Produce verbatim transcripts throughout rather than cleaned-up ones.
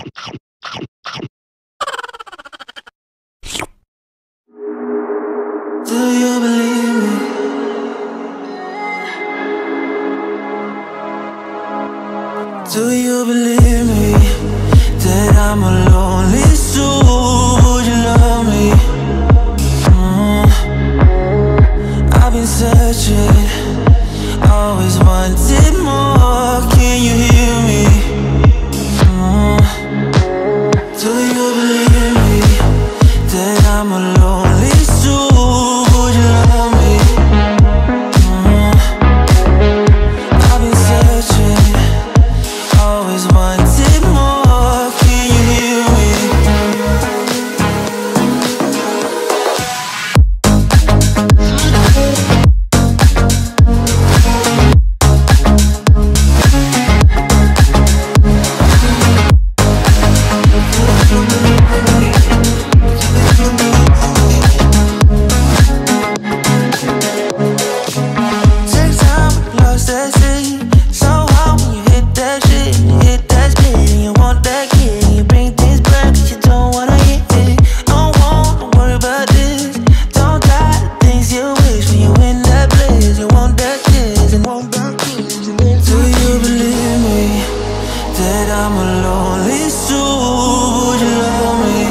Do you believe me that I'm a lonely soul? Would you love me? Mm-hmm. I've been searching, always wanted more. Can you hear me? Mm-hmm. Do you believe me that I'm a lonely soul? Would you love me? Mm-hmm. I've been searching, always wanted more. Can you hear me? Take time, lost at sea. So hard when you hit that shit. I'm a lonely soul, would you love me?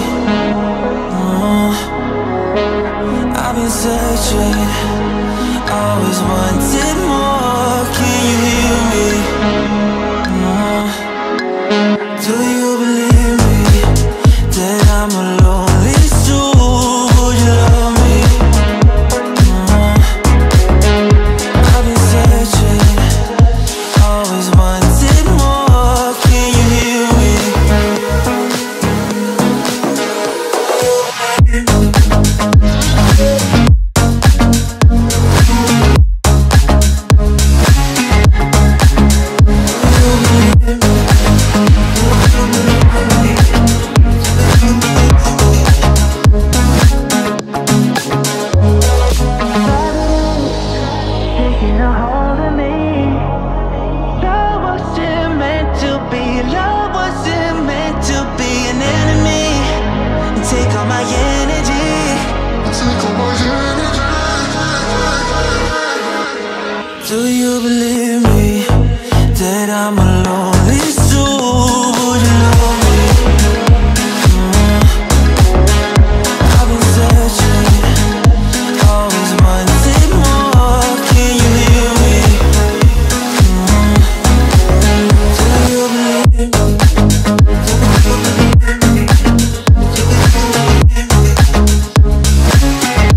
Mm-hmm. I've been searching, always wanted more. Can you hear me? Mm-hmm. Do you believe me that I'm a lonely soul? Would you love me? Mm-hmm. I've been searching, always wanted. Do you believe me that I'm a lonely soul? Would you love me? Mm-hmm. I've been searching, always wanted more. Can you hear me? Mm-hmm. Do you believe me? I've been searching, always wanted more. Can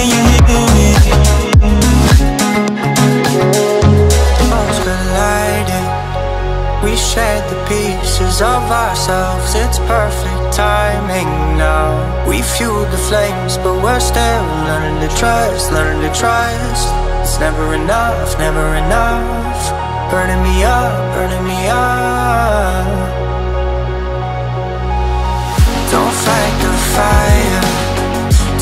you hear me? Folks colliding, we shared the pieces of ourselves. It's perfect timing now. We fueled the flames, but we're still learning to trust, learning to trust. It's never enough, never enough. Burning me up, burning me up. Don't fight the fire,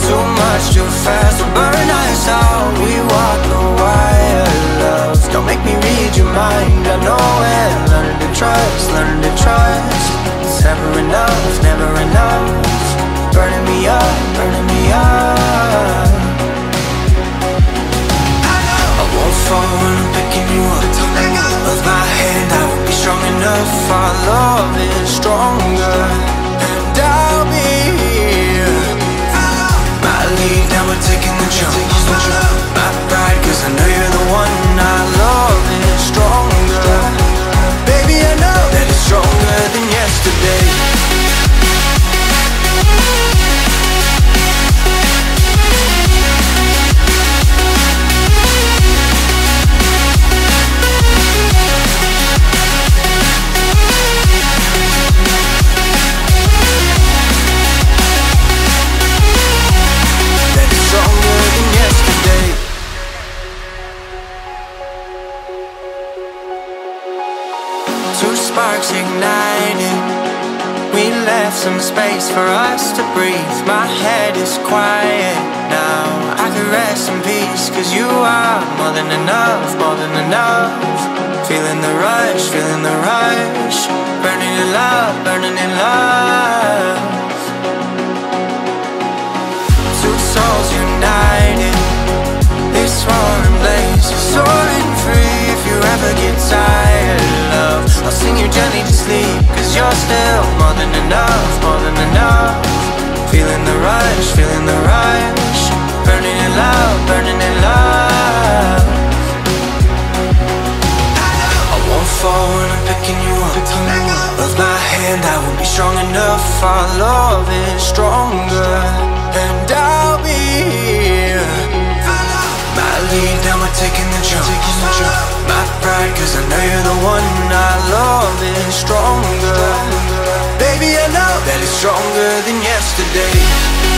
too much, too fast, will burn us out. We walk the wire, love. Don't make me read your mind, I know it. Learning to trust, learning to trust. It's never enough, never enough. Burning me up, burning me up. I know I won't fall when I'm picking you up. With my hand I will be strong enough. Our love is stronger. Now we're taking the jump. My pride, cause I know you're the one I love. It's stronger. Baby, I know that it's stronger than yesterday. Two sparks ignited, we left some space for us to breathe. My head is quiet now, I can rest in peace, cause you are more than enough, more than enough. Feeling the rush, feeling the rush, burning in love, burning in love. Two souls united, they're soaring blazes, soaring free. If you ever get tired of love, I'll sing your journey to sleep, cause you're still more than enough, more than enough. Feeling the rush, feeling the rush, burning in love, burning in love. I won't fall when I'm picking you up. With my hand I will be strong enough. Our love is stronger, and I'll be here. My lead, now we're taking the jump. My pride, cause I know you're the one. Our love is stronger. Baby, I know that it's stronger than yesterday.